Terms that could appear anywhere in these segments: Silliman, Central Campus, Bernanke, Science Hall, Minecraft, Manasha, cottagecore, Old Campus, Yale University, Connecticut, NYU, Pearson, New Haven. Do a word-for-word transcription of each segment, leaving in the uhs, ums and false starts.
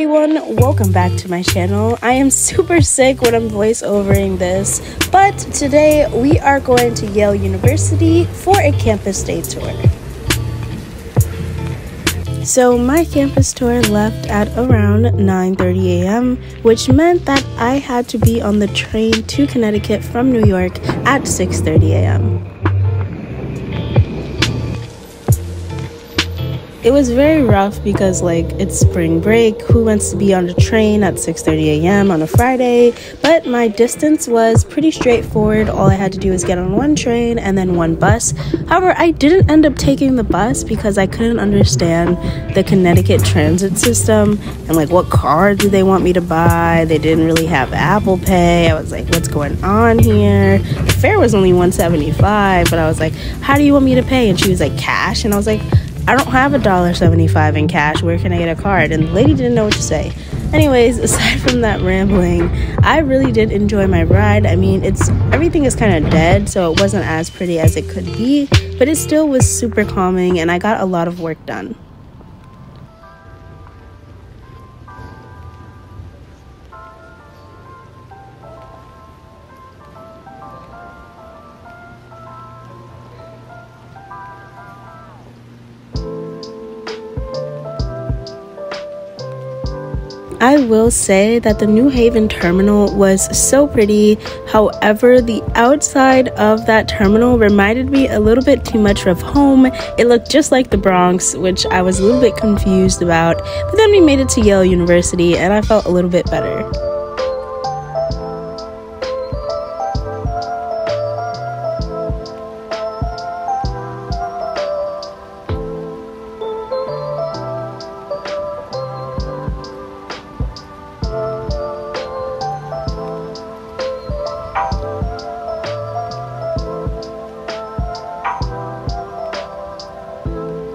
everyone, welcome back to my channel. I am super sick when I'm voiceovering this, but today we are going to Yale University for a campus day tour. So my campus tour left at around nine thirty a m, which meant that I had to be on the train to Connecticut from New York at six thirty a m It was very rough because, like, it's spring break. Who wants to be on the train at six thirty a m on a Friday? But my distance was pretty straightforward. All I had to do was get on one train and then one bus. However, I didn't end up taking the bus because I couldn't understand the Connecticut transit system and, like, what card do they want me to buy? They didn't really have Apple Pay. I was like, what's going on here? The fare was only one seventy-five, but I was like, how do you want me to pay? And she was like, cash. And I was like, I don't have a dollar seventy-five in cash, where can I get a card? And the lady didn't know what to say. Anyways, aside from that rambling, I really did enjoy my ride. I mean, it's everything is kind of dead, so it wasn't as pretty as it could be, but it still was super calming and I got a lot of work done. I will say that the New Haven terminal was so pretty. However, the outside of that terminal reminded me a little bit too much of home. It looked just like the Bronx, which I was a little bit confused about. But then we made it to Yale University and I felt a little bit better.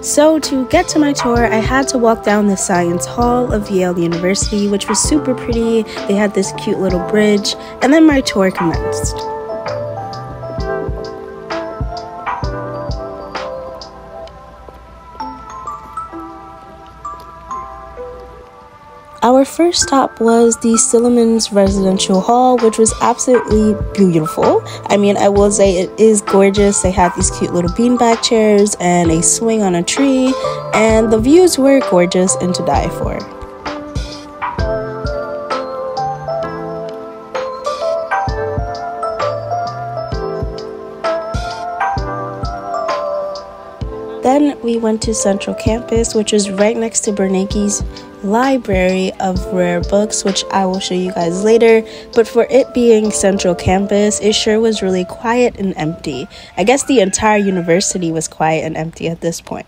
So to get to my tour, I had to walk down the Science Hall of Yale University, which was super pretty. They had this cute little bridge, and then my tour commenced. Our first stop was the Silliman's residential hall, which was absolutely beautiful. I mean, I will say it is gorgeous. They had these cute little beanbag chairs and a swing on a tree, and the views were gorgeous and to die for. Then we went to Central Campus, which is right next to Bernanke's library of rare books, which I will show you guys later. But for it being Central Campus, it sure was really quiet and empty. I guess the entire university was quiet and empty at this point.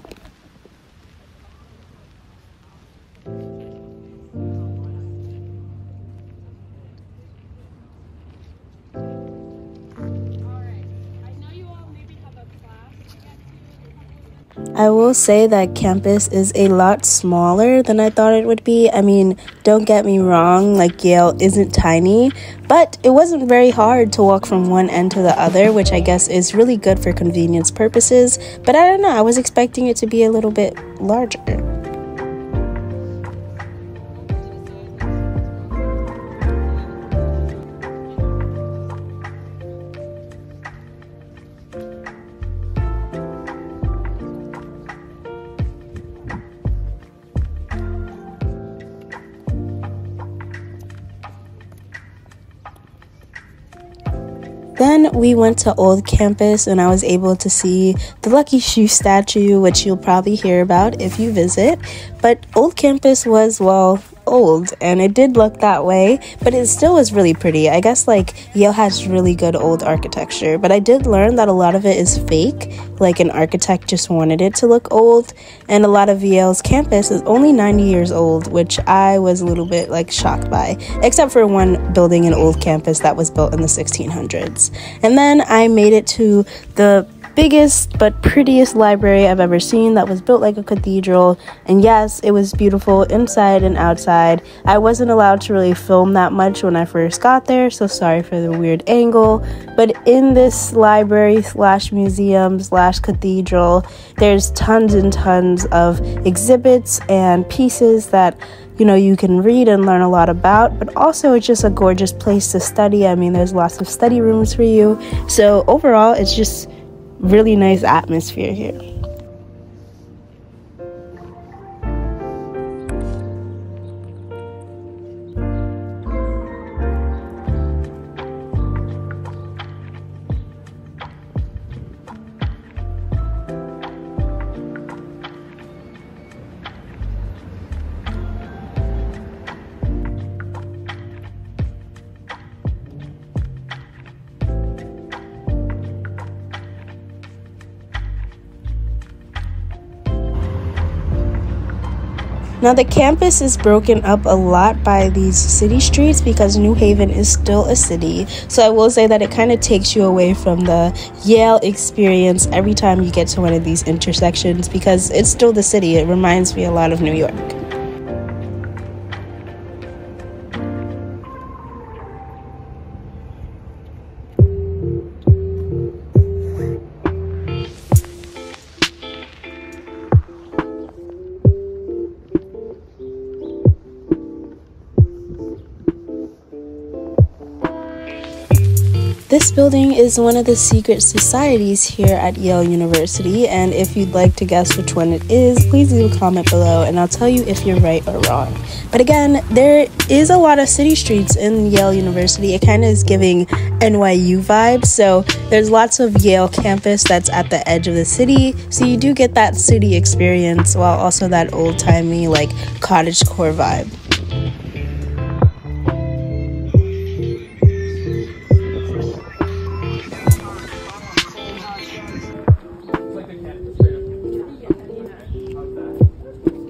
I will say that campus is a lot smaller than I thought it would be. I mean, don't get me wrong, like, Yale isn't tiny, but it wasn't very hard to walk from one end to the other, which I guess is really good for convenience purposes. But I don't know, I was expecting it to be a little bit larger. Then we went to Old Campus and I was able to see the Lucky Shoe statue, which you'll probably hear about if you visit. But Old Campus was, well, old, and it did look that way, but it still was really pretty. I guess, like, Yale has really good old architecture, but I did learn that a lot of it is fake, like an architect just wanted it to look old, and a lot of Yale's campus is only ninety years old, which I was a little bit, like, shocked by, except for one building in Old Campus that was built in the sixteen hundreds. And then I made it to the biggest but prettiest library I've ever seen that was built like a cathedral, and yes, it was beautiful inside and outside. I wasn't allowed to really film that much when I first got there, so sorry for the weird angle, but in this library slash museum slash cathedral, there's tons and tons of exhibits and pieces that you know, you can read and learn a lot about, but also it's just a gorgeous place to study. I mean, there's lots of study rooms for you. So overall, it's just really nice atmosphere here. Now the campus is broken up a lot by these city streets because New Haven is still a city. So I will say that it kind of takes you away from the Yale experience every time you get to one of these intersections because it's still the city. It reminds me a lot of New York. This building is one of the secret societies here at Yale University, and if you'd like to guess which one it is, please leave a comment below and I'll tell you if you're right or wrong. But again, there is a lot of city streets in Yale University. It kind of is giving N Y U vibes, so there's lots of Yale campus that's at the edge of the city, so you do get that city experience while also that old-timey, like, cottagecore vibe.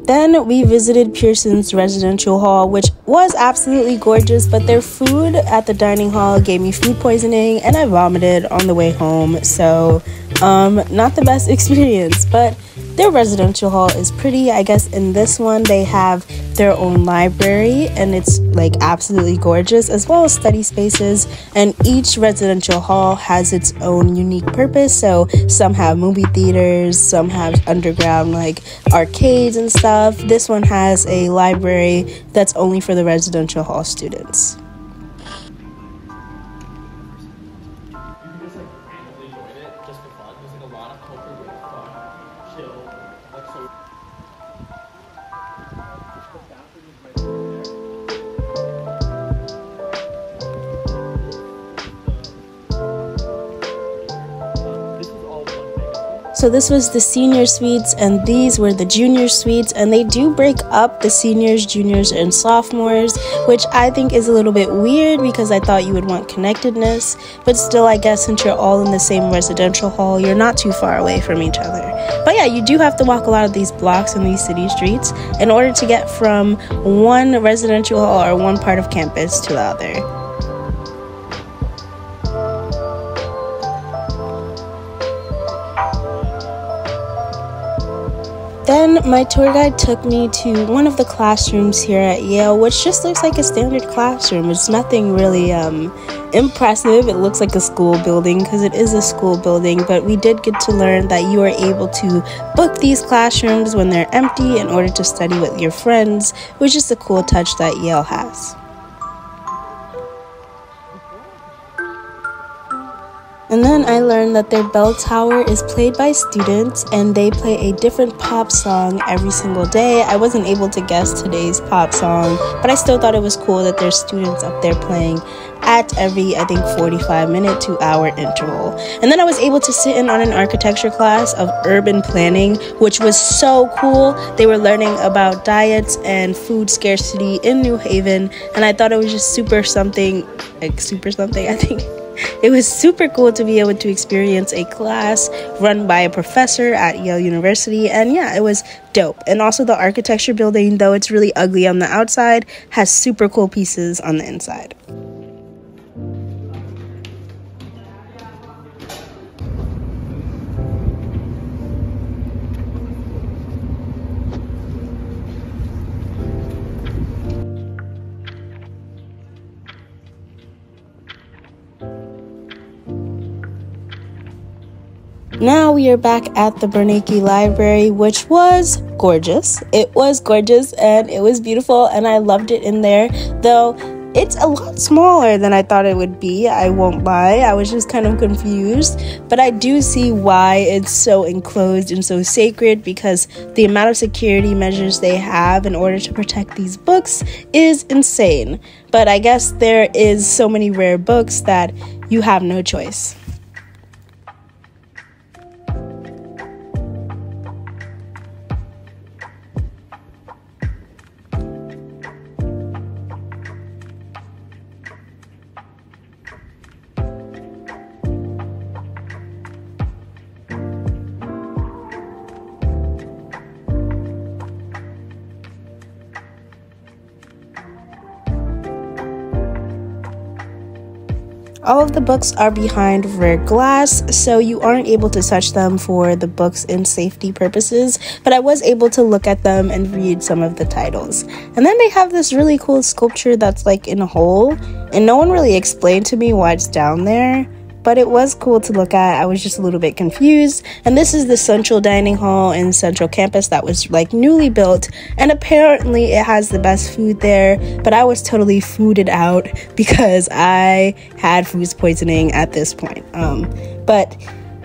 Then we visited Pearson's residential hall, which was absolutely gorgeous, but their food at the dining hall gave me food poisoning and I vomited on the way home, so um, not the best experience, but their residential hall is pretty. I guess in this one they have their own library and it's like absolutely gorgeous, as well as study spaces, and each residential hall has its own unique purpose. So some have movie theaters, some have underground like arcades and stuff. This one has a library that's only for the residential hall students. So this was the senior suites and these were the junior suites, and they do break up the seniors, juniors, and sophomores, which I think is a little bit weird because I thought you would want connectedness, but still I guess since you're all in the same residential hall, you're not too far away from each other. But yeah, you do have to walk a lot of these blocks and these city streets in order to get from one residential hall or one part of campus to the other. Then my tour guide took me to one of the classrooms here at Yale, which just looks like a standard classroom. It's nothing really um, impressive. It looks like a school building because it is a school building, but we did get to learn that you are able to book these classrooms when they're empty in order to study with your friends, which is a cool touch that Yale has. And then I learned that their bell tower is played by students and they play a different pop song every single day. I wasn't able to guess today's pop song, but I still thought it was cool that there's students up there playing at every, I think, forty-five minute to hour interval. And then I was able to sit in on an architecture class of urban planning, which was so cool. They were learning about diets and food scarcity in New Haven, and I thought it was just super something, like super something, I think. It was super cool to be able to experience a class run by a professor at Yale University, and yeah, it was dope. And also the architecture building, though it's really ugly on the outside, has super cool pieces on the inside. Now we are back at the Bernanke Library, which was gorgeous. It was gorgeous and it was beautiful and I loved it in there, though it's a lot smaller than I thought it would be, I won't lie. I was just kind of confused, but I do see why it's so enclosed and so sacred, because the amount of security measures they have in order to protect these books is insane. But I guess there is so many rare books that you have no choice. All of the books are behind rare glass, so you aren't able to touch them for the books and safety purposes, but I was able to look at them and read some of the titles. And then they have this really cool sculpture that's like in a hole, and no one really explained to me why it's down there, but it was cool to look at. I was just a little bit confused. And this is the Central Dining Hall in Central Campus that was like newly built, and apparently it has the best food there, but I was totally fooded out because I had food poisoning at this point. Um, but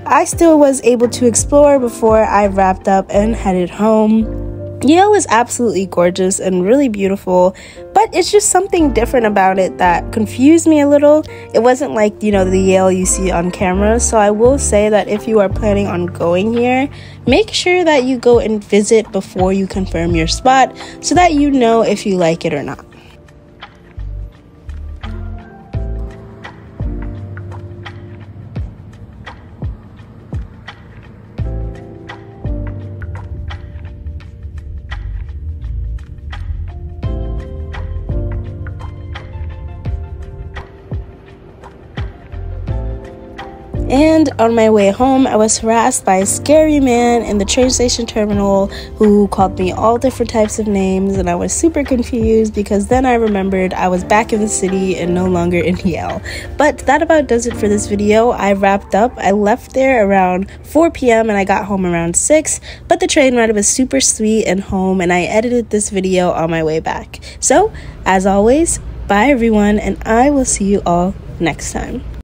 I still was able to explore before I wrapped up and headed home. Yale is absolutely gorgeous and really beautiful, but it's just something different about it that confused me a little. It wasn't like, you know, the Yale you see on camera, so I will say that if you are planning on going here, make sure that you go and visit before you confirm your spot so that you know if you like it or not. And on my way home, I was harassed by a scary man in the train station terminal who called me all different types of names, and I was super confused because then I remembered I was back in the city and no longer in Yale. But that about does it for this video. I wrapped up. I left there around four p m and I got home around six, but the train ride was super sweet and home, and I edited this video on my way back. So, as always, bye everyone, and I will see you all next time.